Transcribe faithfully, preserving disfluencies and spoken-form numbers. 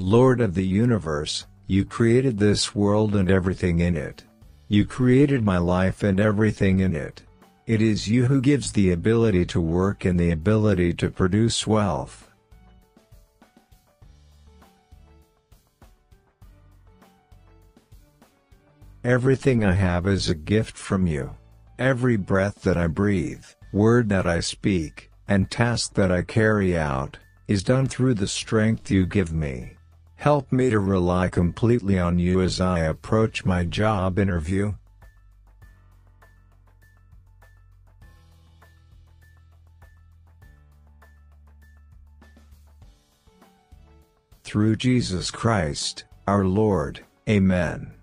Lord of the universe, you created this world and everything in it. You created my life and everything in it. It is you who gives the ability to work and the ability to produce wealth. Everything I have is a gift from you. Every breath that I breathe, word that I speak, and task that I carry out, is done through the strength you give me. Help me to rely completely on you as I approach my job interview. Through Jesus Christ, our Lord. Amen.